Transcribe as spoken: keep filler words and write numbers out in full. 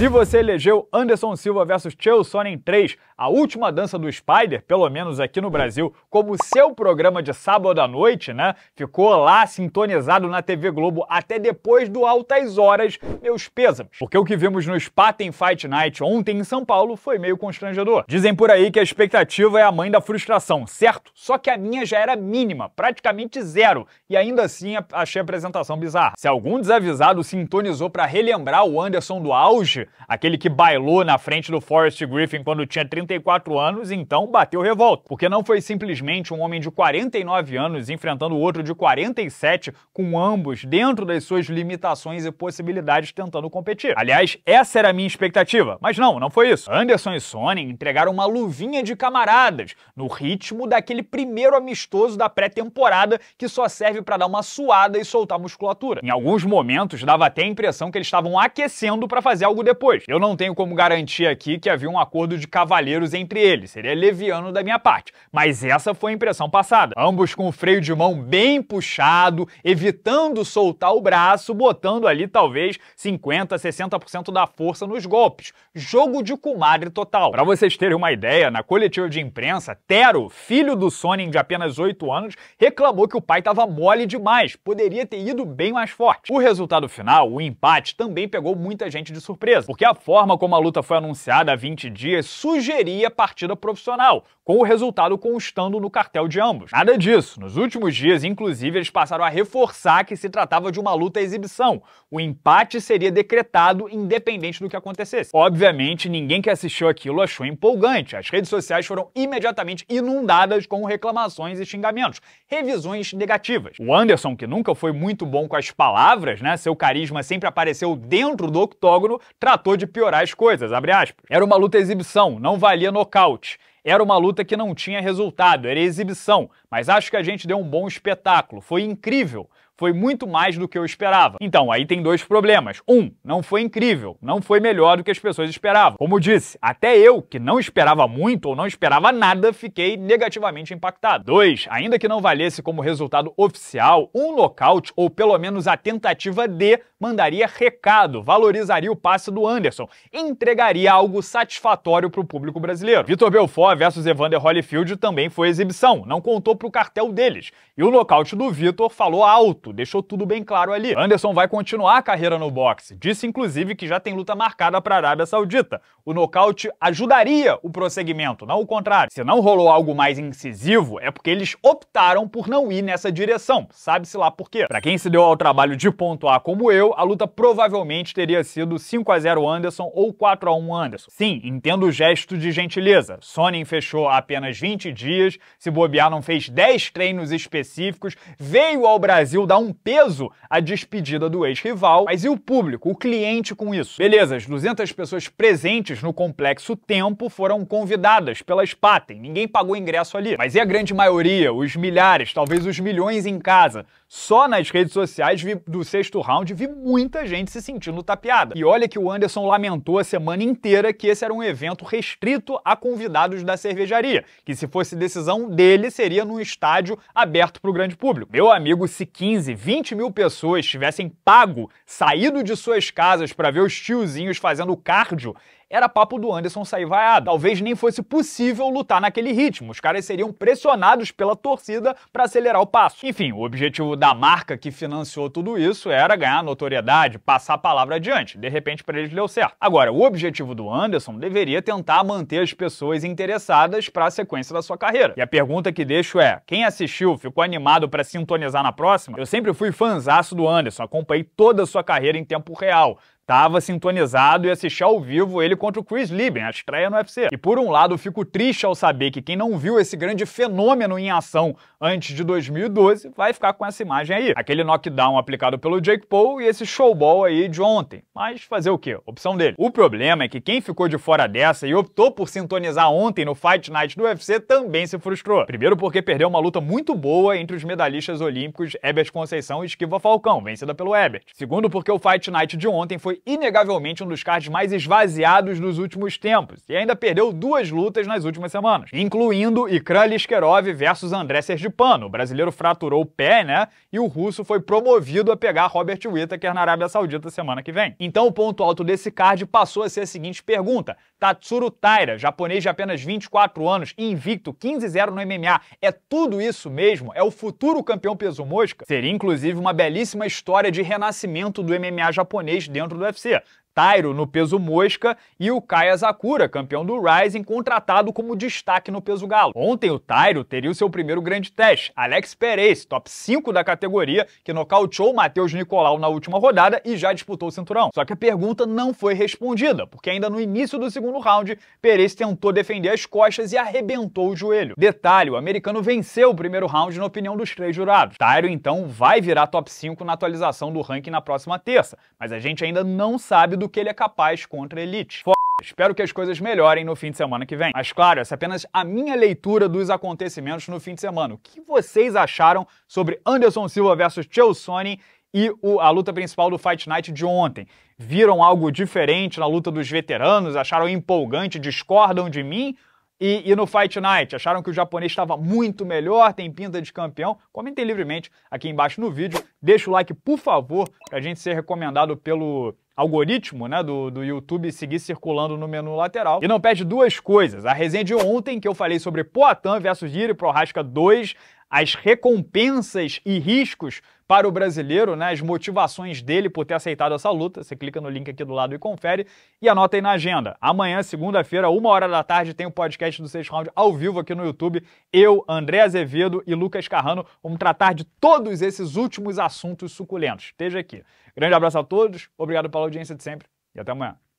Se você elegeu Anderson Silva versus Chael Sonnen três, a última dança do Spider, pelo menos aqui no Brasil, como seu programa de sábado à noite, né? Ficou lá sintonizado na T V Globo até depois do Altas Horas, meus pêsames. Porque o que vimos no Spartan Fight Night ontem em São Paulo foi meio constrangedor. Dizem por aí que a expectativa é a mãe da frustração, certo? Só que a minha já era mínima, praticamente zero, e ainda assim achei a apresentação bizarra. Se algum desavisado sintonizou pra relembrar o Anderson do auge, aquele que bailou na frente do Forrest Griffin quando tinha trinta e quatro anos, então bateu revolta. Porque não foi simplesmente um homem de quarenta e nove anos enfrentando outro de quarenta e sete, com ambos dentro das suas limitações e possibilidades tentando competir. Aliás, essa era a minha expectativa. Mas não, não foi isso. Anderson e Sonnen entregaram uma luvinha de camaradas, no ritmo daquele primeiro amistoso da pré-temporada que só serve pra dar uma suada e soltar musculatura. Em alguns momentos dava até a impressão que eles estavam aquecendo pra fazer algo depois. Eu não tenho como garantir aqui que havia um acordo de cavalheiros entre eles, seria leviano da minha parte, mas essa foi a impressão passada. Ambos com o freio de mão bem puxado, evitando soltar o braço, botando ali talvez cinquenta, sessenta por cento da força nos golpes. Jogo de comadre total. Pra vocês terem uma ideia, na coletiva de imprensa, Tero, filho do Sonnen de apenas oito anos, reclamou que o pai tava mole demais, poderia ter ido bem mais forte. O resultado final, o empate, também pegou muita gente de surpresa, porque a forma como a luta foi anunciada há vinte dias sugeria partida profissional, com o resultado constando no cartel de ambos. Nada disso. Nos últimos dias, inclusive, eles passaram a reforçar que se tratava de uma luta à exibição. O empate seria decretado independente do que acontecesse. Obviamente, ninguém que assistiu aquilo achou empolgante. As redes sociais foram imediatamente inundadas com reclamações e xingamentos, revisões negativas. O Anderson, que nunca foi muito bom com as palavras, né? Seu carisma sempre apareceu dentro do octógono, tratou de piorar as coisas, abre aspas. Era uma luta exibição, não valia nocaute. Era uma luta que não tinha resultado, era exibição. Mas acho que a gente deu um bom espetáculo, foi incrível. Foi muito mais do que eu esperava. Então, aí tem dois problemas. Um, não foi incrível, não foi melhor do que as pessoas esperavam. Como disse, até eu, que não esperava muito ou não esperava nada, fiquei negativamente impactado. Dois, ainda que não valesse como resultado oficial, um nocaute, ou pelo menos a tentativa de, mandaria recado, valorizaria o passe do Anderson, entregaria algo satisfatório para o público brasileiro. Vitor Belfort versus Evander Holyfield também foi exibição, não contou para o cartel deles. E o nocaute do Vitor falou alto, deixou tudo bem claro ali. Anderson vai continuar a carreira no boxe. Disse, inclusive, que já tem luta marcada para a Arábia Saudita. O nocaute ajudaria o prosseguimento, não o contrário. Se não rolou algo mais incisivo, é porque eles optaram por não ir nessa direção. Sabe-se lá por quê. Pra quem se deu ao trabalho de pontuar como eu, a luta provavelmente teria sido cinco a zero Anderson ou quatro a um Anderson. Sim, entendo o gesto de gentileza. Sonnen fechou há apenas vinte dias, se bobear não fez dez treinos específicos, veio ao Brasil dar um peso à despedida do ex-rival, mas e o público, o cliente com isso? Beleza, as duzentas pessoas presentes no Complexo Tempo foram convidadas pela Spaten, ninguém pagou ingresso ali. Mas e a grande maioria, os milhares, talvez os milhões em casa? Só nas redes sociais vi, do sexto round vi muita gente se sentindo tapeada. E olha que o Anderson lamentou a semana inteira que esse era um evento restrito a convidados da cervejaria, que se fosse decisão dele seria num estádio aberto para o grande público. Meu amigo, se quinze, vinte mil pessoas tivessem pago, saído de suas casas para ver os tiozinhos fazendo cardio, era papo do Anderson sair vaiado. Talvez nem fosse possível lutar naquele ritmo. Os caras seriam pressionados pela torcida para acelerar o passo. Enfim, o objetivo da marca que financiou tudo isso era ganhar notoriedade, passar a palavra adiante. De repente, para eles deu certo. Agora, o objetivo do Anderson deveria tentar manter as pessoas interessadas para a sequência da sua carreira. E a pergunta que deixo é, quem assistiu ficou animado para sintonizar na próxima? Eu sempre fui fanzaço do Anderson, acompanhei toda a sua carreira em tempo real. Estava sintonizado e assisti ao vivo ele contra o Chris Lieben, a estreia no U F C. E por um lado, fico triste ao saber que quem não viu esse grande fenômeno em ação antes de dois mil e doze vai ficar com essa imagem aí. Aquele knockdown aplicado pelo Jake Paul e esse showball aí de ontem. Mas fazer o quê? Opção dele. O problema é que quem ficou de fora dessa e optou por sintonizar ontem no Fight Night do U F C também se frustrou. Primeiro porque perdeu uma luta muito boa entre os medalhistas olímpicos Ebers Conceição e Esquiva Falcão, vencida pelo Ebert. Segundo porque o Fight Night de ontem foi foi inegavelmente um dos cards mais esvaziados dos últimos tempos e ainda perdeu duas lutas nas últimas semanas, incluindo Ikran Lishkerov versus André Sergipano. O brasileiro fraturou o pé, né? E o russo foi promovido a pegar Robert Whittaker na Arábia Saudita semana que vem. Então o ponto alto desse card passou a ser a seguinte pergunta: Tatsuru Taira, japonês de apenas vinte e quatro anos, invicto, quinze a zero no M M A, é tudo isso mesmo? É o futuro campeão peso mosca? Seria inclusive uma belíssima história de renascimento do M M A japonês dentro do U F C. Tairo no peso mosca e o Kai Asakura, campeão do Rising, contratado como destaque no peso galo. Ontem o Tairo teria o seu primeiro grande teste, Alex Perez, top cinco da categoria, que nocauteou Matheus Nicolau na última rodada e já disputou o cinturão. Só que a pergunta não foi respondida, porque ainda no início do segundo round, Perez tentou defender as costas e arrebentou o joelho. Detalhe, o americano venceu o primeiro round na opinião dos três jurados. Tairo então vai virar top cinco na atualização do ranking na próxima terça, mas a gente ainda não sabe do que ele é capaz contra a elite. F... Espero que as coisas melhorem no fim de semana que vem. Mas claro, essa é apenas a minha leitura dos acontecimentos no fim de semana. O que vocês acharam sobre Anderson Silva versus Chael Sonnen e o, a luta principal do Fight Night de ontem? Viram algo diferente na luta dos veteranos? Acharam empolgante? Discordam de mim? E, e no Fight Night, acharam que o japonês estava muito melhor, tem pinta de campeão? Comentem livremente aqui embaixo no vídeo. Deixa o like, por favor, pra gente ser recomendado pelo algoritmo, né, do, do YouTube, seguir circulando no menu lateral. E não perde duas coisas: a resenha de ontem, que eu falei sobre Poatan versus Jiri Prohaska dois, as recompensas e riscos para o brasileiro, né, as motivações dele por ter aceitado essa luta. Você clica no link aqui do lado e confere. E anota aí na agenda. Amanhã, segunda-feira, uma hora da tarde, tem o podcast do Sexto Round ao vivo aqui no YouTube. Eu, André Azevedo e Lucas Carrano vamos tratar de todos esses últimos assuntos suculentos. Esteja aqui. Grande abraço a todos, obrigado pela audiência de sempre e até amanhã.